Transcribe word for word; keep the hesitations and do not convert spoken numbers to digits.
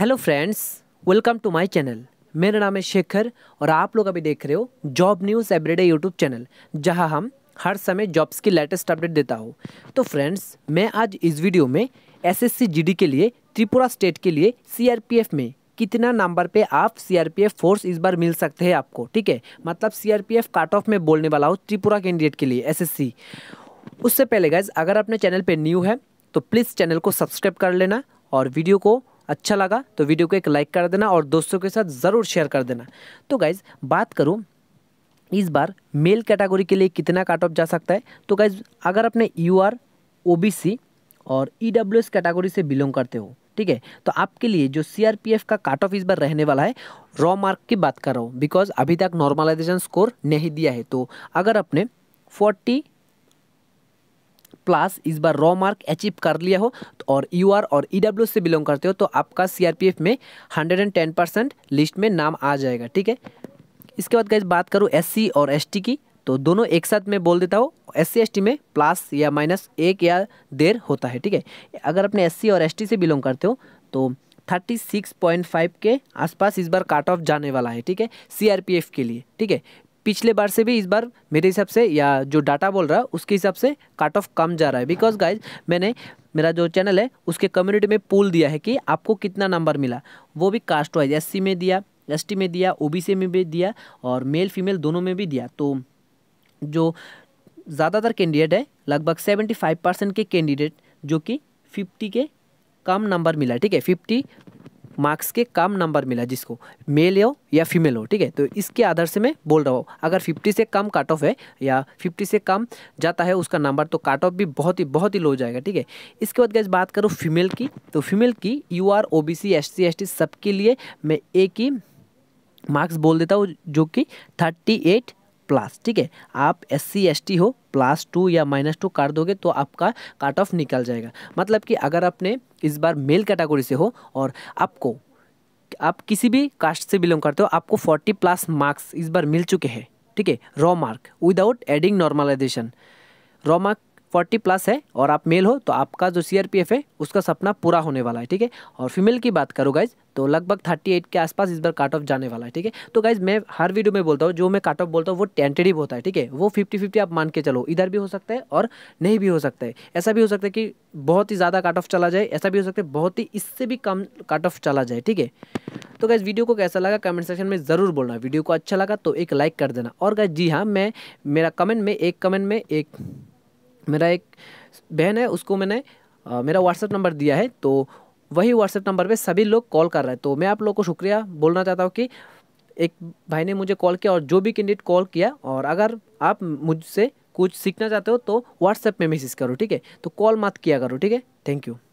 Hello friends, welcome to my channel. मेरा नाम है शेखर और आप लोग अभी देख रहे हो job news everyday YouTube channel, जहां हम हर समय जॉब्स की लेटेस्ट अपडेट देता हूं। तो फ्रेंड्स, मैं आज इस वीडियो में एसएससी जीडी के लिए त्रिपुरा स्टेट के लिए सीआरपीएफ में कितना नंबर पे आप सीआरपीएफ फोर्स इस बार मिल सकते हैं आपको, ठीक है, मतलब सीआरपीएफ कट ऑफ में बोलने वाला हूँ त्रिपुरा कैंडिडेट के लिए एसएससी। उससे पहले गाइज, अगर अपने चैनल पर न्यू है तो प्लीज़ चैनल को सब्सक्राइब कर लेना, और वीडियो को अच्छा लगा तो वीडियो को एक लाइक कर देना और दोस्तों के साथ ज़रूर शेयर कर देना। तो गाइज़, बात करूँ इस बार मेल कैटेगरी के लिए कितना कट ऑफ जा सकता है, तो गाइज़ अगर आपने U R, O B C और ई डब्ल्यू एस कैटेगरी से बिलोंग करते हो, ठीक है, तो आपके लिए जो सी आर पी एफ का कट ऑफ इस बार रहने वाला है, रॉ मार्क की बात कर रहा हूँ बिकॉज अभी तक नॉर्मलाइजेशन स्कोर नहीं दिया है, तो अगर आपने फोर्टी प्लस इस बार रॉ मार्क अचीव कर लिया हो और यू आर और ई डब्ल्यू से बिलोंग करते हो तो आपका सीआरपीएफ में एक सौ दस परसेंट लिस्ट में नाम आ जाएगा, ठीक है। इसके बाद गाइस बात करूँ एससी और एसटी की, तो दोनों एक साथ मैं बोल देता हूँ। एससी एसटी में प्लस या माइनस एक या डेढ़ होता है, ठीक है। अगर अपने एससी और एसटी से बिलोंग करते हो तो छत्तीस पॉइंट पाँच के आसपास इस बार कट ऑफ जाने वाला है, ठीक है, सीआरपीएफ के लिए, ठीक है। पिछले बार से भी इस बार मेरे हिसाब से या जो डाटा बोल रहा है उसके हिसाब से कट ऑफ कम जा रहा है, बिकॉज गाइज मैंने मेरा जो चैनल है उसके कम्युनिटी में पूल दिया है कि आपको कितना नंबर मिला, वो भी कास्ट वाइज एससी में दिया, एसटी में दिया, ओबीसी में भी दिया और मेल फीमेल दोनों में भी दिया। तो जो ज़्यादातर कैंडिडेट है, लगभग सेवेंटी फाइव परसेंट के कैंडिडेट जो कि फिफ्टी के कम नंबर मिला, ठीक है, फिफ्टी मार्क्स के कम नंबर मिला जिसको, मेल हो या फीमेल हो, ठीक है। तो इसके आधार से मैं बोल रहा हूँ, अगर पचास से कम कट ऑफ है या पचास से कम जाता है उसका नंबर, तो कट ऑफ भी बहुत ही बहुत ही लो जाएगा, ठीक है। इसके बाद गाइस बात करूँ फीमेल की, तो फीमेल की U R, O B C, S C, S T सबके लिए मैं एक ही मार्क्स बोल देता हूँ जो कि अड़तीस प्लस, ठीक है। आप एस सी एस टी हो, प्लस टू या माइनस टू कर दोगे तो आपका कट ऑफ निकल जाएगा। मतलब कि अगर आपने इस बार मेल कैटेगरी से हो और आपको आप किसी भी कास्ट से बिलोंग करते हो, आपको फोर्टी प्लस मार्क्स इस बार मिल चुके हैं, ठीक है, raw mark without adding normalisation, raw mark forty plus है और आप मेल हो तो आपका जो सीआरपीएफ है उसका सपना पूरा होने वाला है, ठीक है। और फीमेल की बात करो गाइज, तो लगभग अड़तीस के आसपास इस बार कट ऑफ जाने वाला है, ठीक है। तो गाइज मैं हर वीडियो में बोलता हूँ, जो मैं कट ऑफ बोलता हूँ वो टेंटेटिव होता है, ठीक है, वो फिफ्टी फिफ्टी आप मान के चलो, इधर भी हो सकता है और नहीं भी हो सकता है। ऐसा भी हो सकता है कि बहुत ही ज़्यादा कट ऑफ चला जाए, ऐसा भी हो सकता है बहुत ही इससे भी कम कट ऑफ चला जाए, ठीक है। तो गाइज वीडियो को कैसा लगा कमेंट सेक्शन में ज़रूर बोलना, वीडियो को अच्छा लगा तो एक लाइक कर देना। और गाइज जी हाँ, मैं मेरा कमेंट में एक कमेंट में एक मेरा एक बहन है, उसको मैंने आ, मेरा व्हाट्सएप नंबर दिया है, तो वही व्हाट्सएप नंबर पे सभी लोग कॉल कर रहे हैं। तो मैं आप लोगों को शुक्रिया बोलना चाहता हूँ कि एक भाई ने मुझे कॉल किया और जो भी कैंडिडेट कॉल किया। और अगर आप मुझसे कुछ सीखना चाहते हो तो व्हाट्सएप में मैसेज करो, ठीक है, तो कॉल मत किया करो, ठीक है। Thank you.